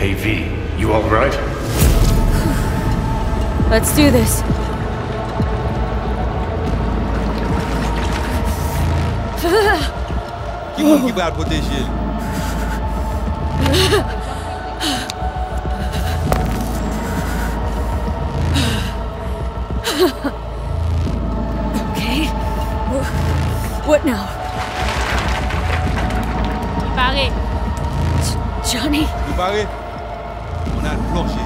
Hey, V, you all right? Let's do this. You won't give out with this shit. Okay. What now? Barré. Johnny. You barré? On a planché.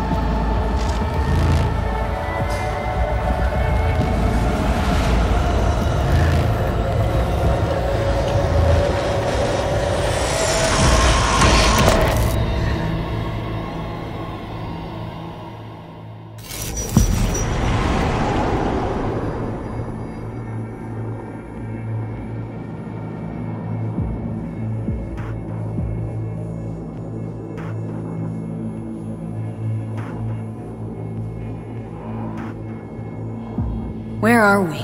Where are we?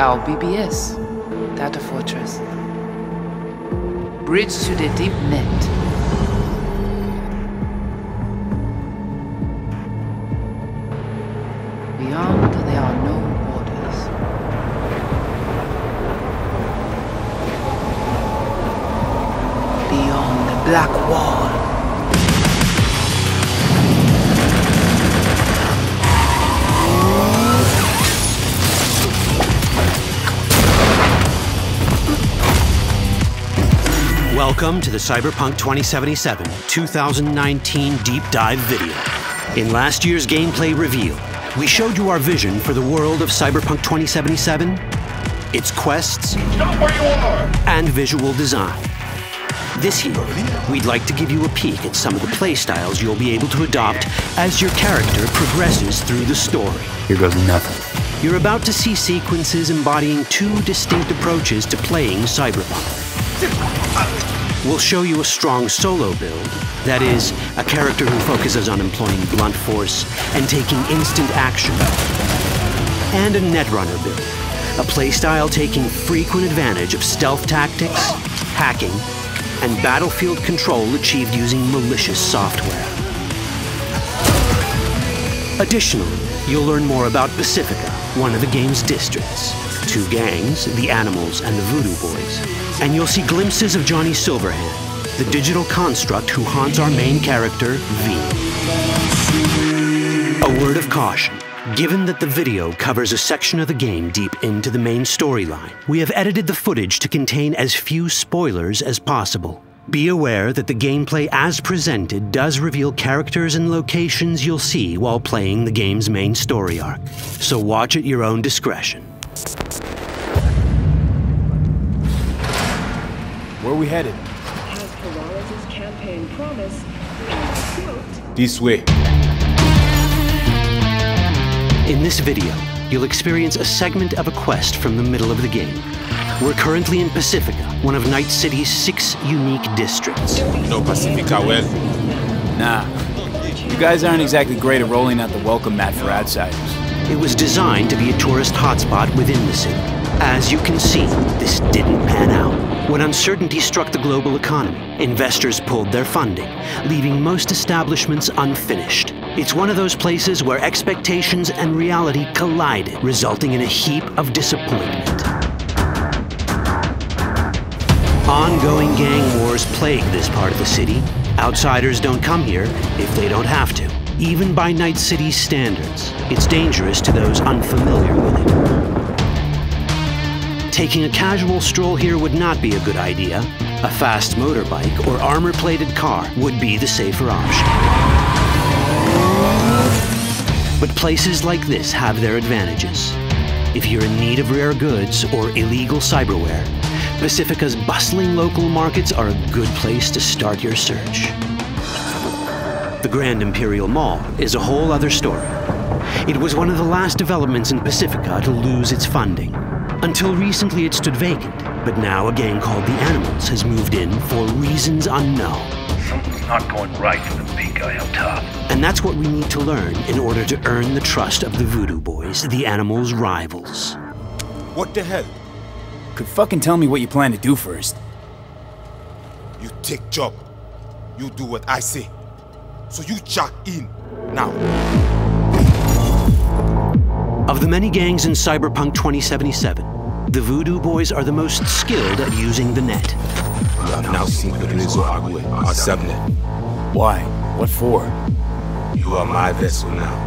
Our BBS, Data Fortress. Bridge to the Deep Net. Beyond, there are no borders. Beyond the black wall. Welcome to the Cyberpunk 2019 Deep Dive video. In last year's gameplay reveal, we showed you our vision for the world of Cyberpunk 2077, its quests, and visual design. This year, we'd like to give you a peek at some of the playstyles you'll be able to adopt as your character progresses through the story. Here goes nothing. You're about to see sequences embodying two distinct approaches to playing Cyberpunk. We'll show you a strong solo build, that is, a character who focuses on employing blunt force and taking instant action, and a netrunner build, a playstyle taking frequent advantage of stealth tactics, hacking, and battlefield control achieved using malicious software. Additionally, you'll learn more about Pacifica, one of the game's districts, two gangs, the Animals and the Voodoo Boys. And you'll see glimpses of Johnny Silverhand, the digital construct who haunts our main character, V. A word of caution. Given that the video covers a section of the game deep into the main storyline, we have edited the footage to contain as few spoilers as possible. Be aware that the gameplay as presented does reveal characters and locations you'll see while playing the game's main story arc, so watch at your own discretion. Where are we headed? As Polaris's campaign promised, quote, "This way." In this video, you'll experience a segment of a quest from the middle of the game. We're currently in Pacifica, one of Night City's 6 unique districts. You know Pacifica well? Nah. You guys aren't exactly great at rolling out the welcome mat for outsiders. It was designed to be a tourist hotspot within the city. As you can see, this didn't pan out. When uncertainty struck the global economy, investors pulled their funding, leaving most establishments unfinished. It's one of those places where expectations and reality collided, resulting in a heap of disappointment. Ongoing gang wars plague this part of the city. Outsiders don't come here if they don't have to. Even by Night City's standards, it's dangerous to those unfamiliar with it. Taking a casual stroll here would not be a good idea. A fast motorbike or armor-plated car would be the safer option. But places like this have their advantages. If you're in need of rare goods or illegal cyberware, Pacifica's bustling local markets are a good place to start your search. The Grand Imperial Mall is a whole other story. It was one of the last developments in Pacifica to lose its funding. Until recently, it stood vacant, but now a gang called the Animals has moved in for reasons unknown. Something's not going right for the big guy up top. And that's what we need to learn in order to earn the trust of the Voodoo Boys, the Animals' rivals. What the hell? Could fucking tell me what you plan to do first. You tick-tock. You do what I say. So you check in now. Of the many gangs in Cyberpunk 2077, the Voodoo Boys are the most skilled at using the net. We are now synchronizing our subnet. Why? What for? You are my vessel now.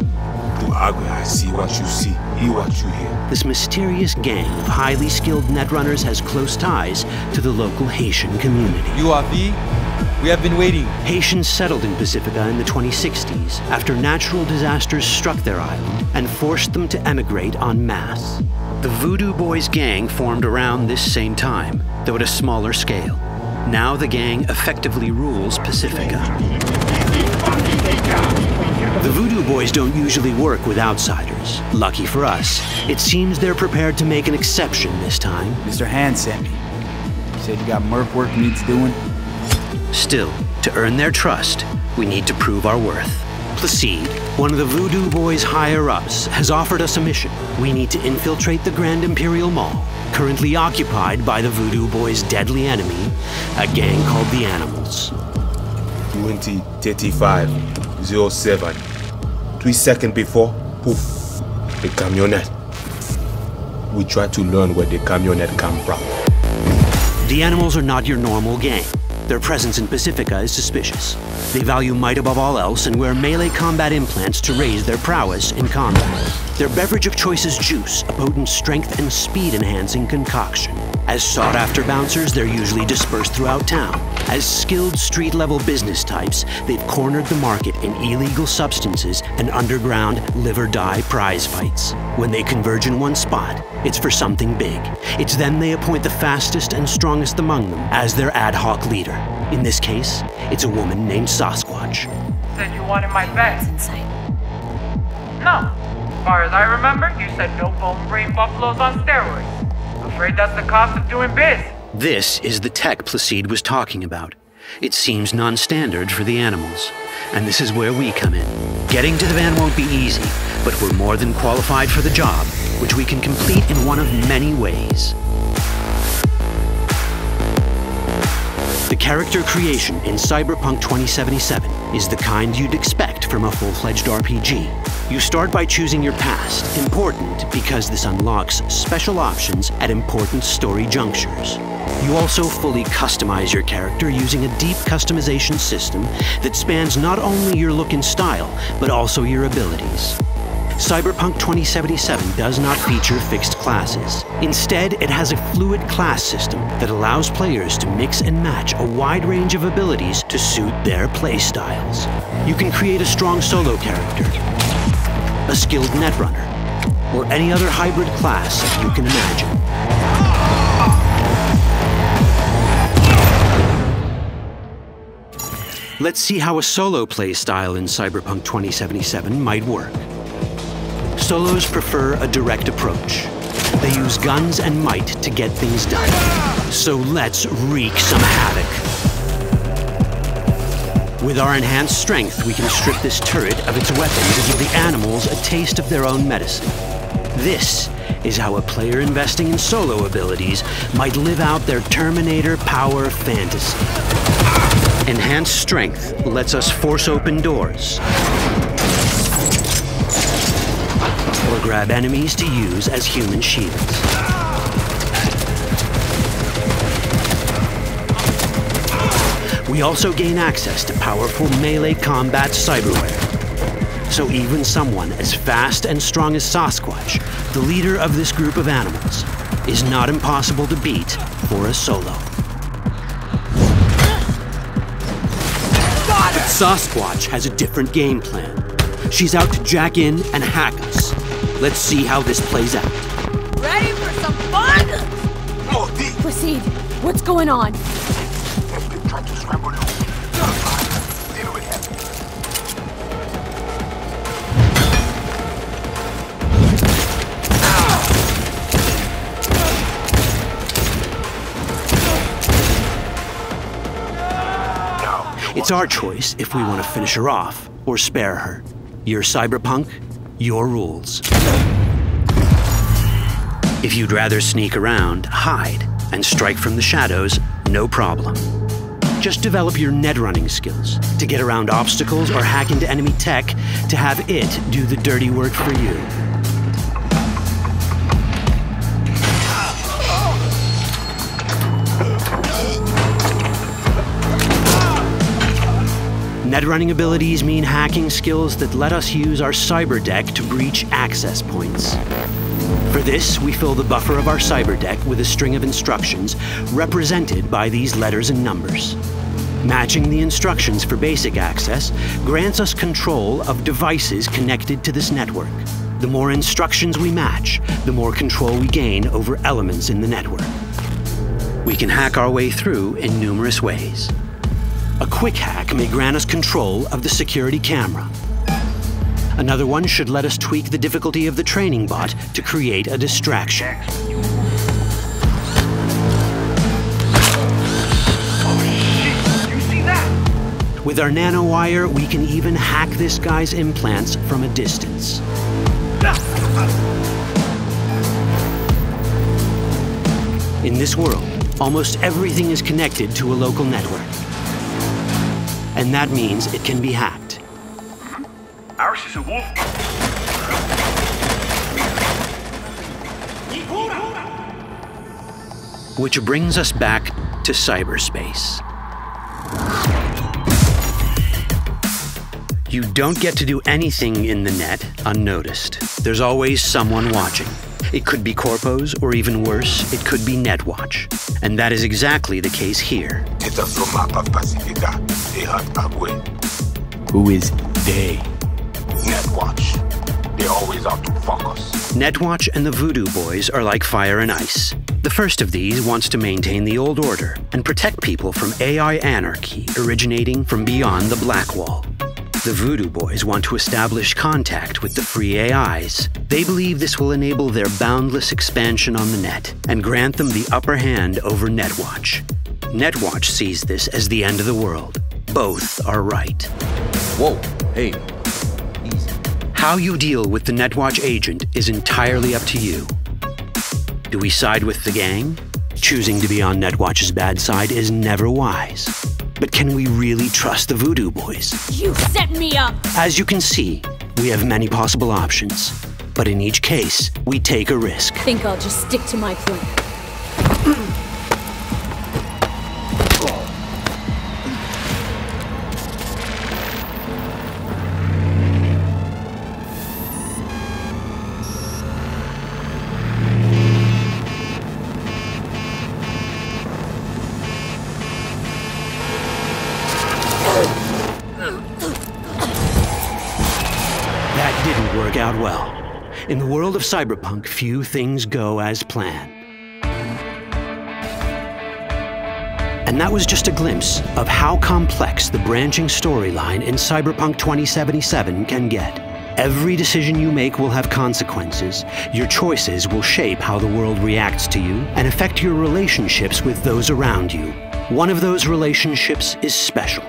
I see what you see, hear what you hear. This mysterious gang of highly skilled netrunners has close ties to the local Haitian community. We have been waiting. Haitians settled in Pacifica in the 2060s after natural disasters struck their island and forced them to emigrate en masse. The Voodoo Boys gang formed around this same time, though at a smaller scale. Now the gang effectively rules Pacifica. The Voodoo Boys don't usually work with outsiders. Lucky for us, it seems they're prepared to make an exception this time. Mr. Hand sent me. You said you got murk work needs doing? Still, to earn their trust, we need to prove our worth. Placide, one of the Voodoo Boys' higher-ups, has offered us a mission. We need to infiltrate the Grand Imperial Mall, currently occupied by the Voodoo Boys' deadly enemy, a gang called the Animals. 20:35:07. 3 seconds before, poof, the camionette. We try to learn where the camionette come from. The Animals are not your normal gang. Their presence in Pacifica is suspicious. They value might above all else and wear melee combat implants to raise their prowess in combat. Their beverage of choice is juice, a potent strength and speed-enhancing concoction. As sought-after bouncers, they're usually dispersed throughout town. As skilled street-level business types, they've cornered the market in illegal substances and underground live-or-die prize fights. When they converge in one spot, it's for something big. It's then they appoint the fastest and strongest among them as their ad hoc leader. In this case, it's a woman named Sasquatch. You said you wanted my best. That's insane. No. As far as I remember, you said no bone brain buffaloes on steroids. Afraid that's the cost of doing biz. This is the tech Placide was talking about. It seems non-standard for the Animals. And this is where we come in. Getting to the van won't be easy, but we're more than qualified for the job, which we can complete in one of many ways. The character creation in Cyberpunk 2077 is the kind you'd expect from a full-fledged RPG. You start by choosing your past, important because this unlocks special options at important story junctures. You also fully customize your character using a deep customization system that spans not only your look and style, but also your abilities. Cyberpunk 2077 does not feature fixed classes. Instead, it has a fluid class system that allows players to mix and match a wide range of abilities to suit their playstyles. You can create a strong solo character, a skilled netrunner, or any other hybrid class you can imagine. Let's see how a solo playstyle in Cyberpunk 2077 might work. Solos prefer a direct approach. They use guns and might to get things done. So let's wreak some havoc. With our enhanced strength, we can strip this turret of its weapons and give the Animals a taste of their own medicine. This is how a player investing in solo abilities might live out their Terminator power fantasy. Enhanced strength lets us force open doors, or grab enemies to use as human shields. We also gain access to powerful melee combat cyberware. So even someone as fast and strong as Sasquatch, the leader of this group of Animals, is not impossible to beat for a solo. But Sasquatch has a different game plan. She's out to jack in and hack us. Let's see how this plays out. Ready for some fun? Proceed. What's going on? It's our choice if we want to finish her off or spare her. Your Cyberpunk, your rules. If you'd rather sneak around, hide, and strike from the shadows, no problem. Just develop your net running skills to get around obstacles or hack into enemy tech to have it do the dirty work for you. Net running abilities mean hacking skills that let us use our cyber deck to breach access points. For this, we fill the buffer of our cyber deck with a string of instructions represented by these letters and numbers. Matching the instructions for basic access grants us control of devices connected to this network. The more instructions we match, the more control we gain over elements in the network. We can hack our way through in numerous ways. A quick hack may grant us control of the security camera. Another one should let us tweak the difficulty of the training bot to create a distraction. Oh, shit. You see that? With our nanowire, we can even hack this guy's implants from a distance. In this world, almost everything is connected to a local network. And that means it can be hacked. Ours is a wolf. Which brings us back to cyberspace. You don't get to do anything in the net unnoticed. There's always someone watching. It could be Corpos, or even worse, it could be Netwatch. And that is exactly the case here. Who is they? Netwatch. They're always out to fuck us. Netwatch and the Voodoo Boys are like fire and ice. The first of these wants to maintain the old order and protect people from AI anarchy originating from beyond the Black Wall. The Voodoo Boys want to establish contact with the free AIs. They believe this will enable their boundless expansion on the net and grant them the upper hand over Netwatch. Netwatch sees this as the end of the world. Both are right. Whoa, hey. Easy. How you deal with the Netwatch agent is entirely up to you. Do we side with the gang? Choosing to be on Netwatch's bad side is never wise. But can we really trust the Voodoo Boys? You set me up! As you can see, we have many possible options. But in each case, we take a risk. I think I'll just stick to my plan. In the world of cyberpunk, few things go as planned. And that was just a glimpse of how complex the branching storyline in Cyberpunk 2077 can get. Every decision you make will have consequences. Your choices will shape how the world reacts to you and affect your relationships with those around you. One of those relationships is special.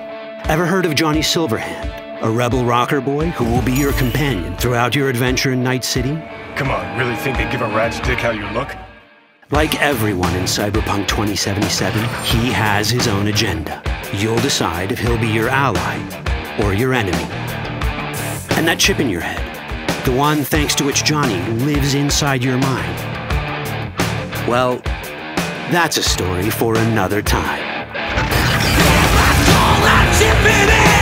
Ever heard of Johnny Silverhand? A rebel rocker boy who will be your companion throughout your adventure in Night City? Come on, really think they give a rat's dick how you look? Like everyone in Cyberpunk 2077, he has his own agenda. You'll decide if he'll be your ally or your enemy. And that chip in your head, the one thanks to which Johnny lives inside your mind. Well, that's a story for another time. That's all I'm chipping in!